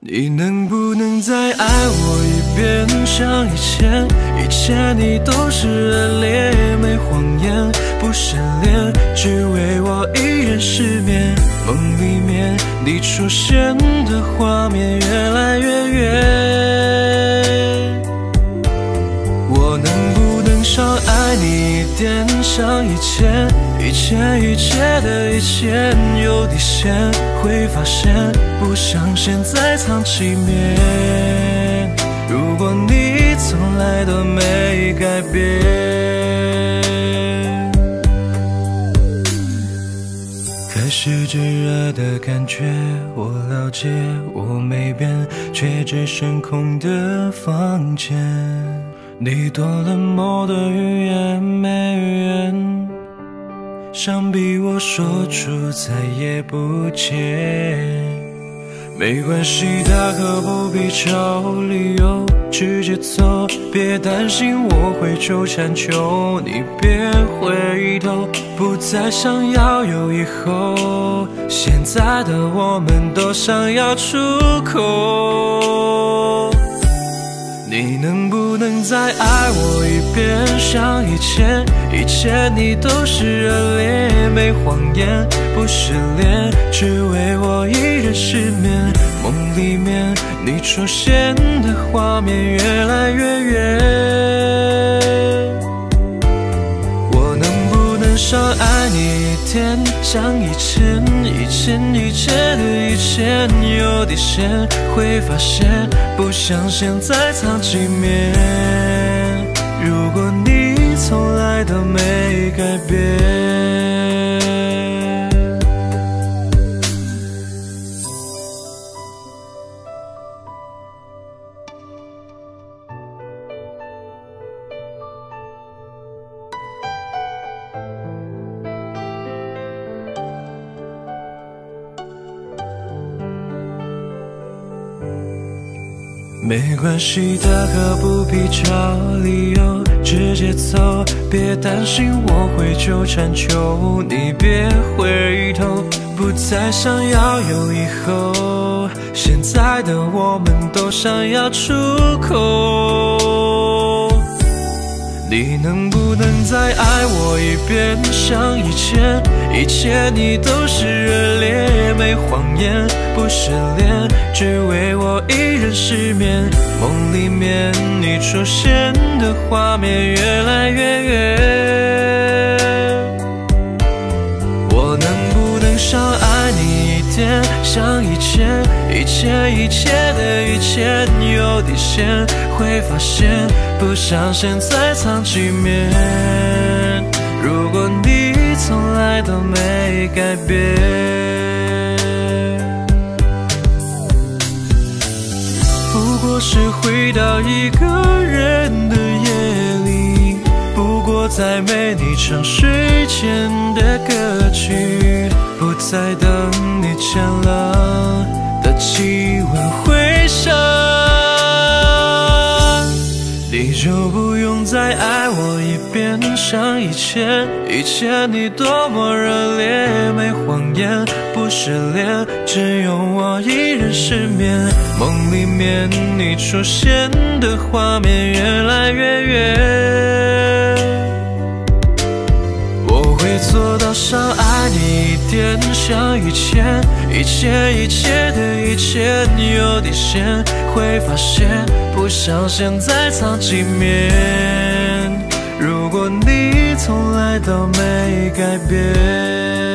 你能不能再爱我一遍？像以前，以前你都是暗恋，没谎言，不善恋，只为我一人失眠。梦里面你出现的画面越来越远。我能不能少爱你一点？像以前，以前一切的以前有底线，会发现不像现在藏起面。如果你从来都没改变，开始炙热的感觉，我了解我没变，却只剩空的房间。你多冷漠的语言，没语言，想逼我说出再也不见。没关系，大可不必找理由，直接走，别担心我会纠缠，求你别回头，不再想要有以后。现在的我们都想要出口。你能不能再爱我一遍？像以前，以前你都是热烈，没谎言，不善恋，只为我一人失眠。梦里面你出现的画面越来越远。我能不能少爱你一点？像以前，以前一切的以前有底线，会发现不像现在藏起面。如果你从来都没改变，没关系，大可不必找理由，直接走，别担心我会纠缠，求你别回头，不再想要有以后。现在的我们都想要出口。你能不能再爱我一遍？像以前，以前你都是热烈，没谎言，不善恋，只为我一人失眠。梦里面你出现的画面越来越远。我能不能少爱你一点？像以前，以前一切的以前有底线，会发现不像现在藏起面。如果你从来都没改变，不过是回到一个人的夜里，不过再没你唱睡前的歌曲，不再等你前浪的气温回升。你就不用再爱我一遍，像以前，以前你多么热烈，没谎言，不失恋，只有我一人失眠。梦里面你出现的画面越来越远。我会做到少爱你一点，像以前，以前一切的以前有底线，会发现不像现在藏起面。如果你从来都没改变。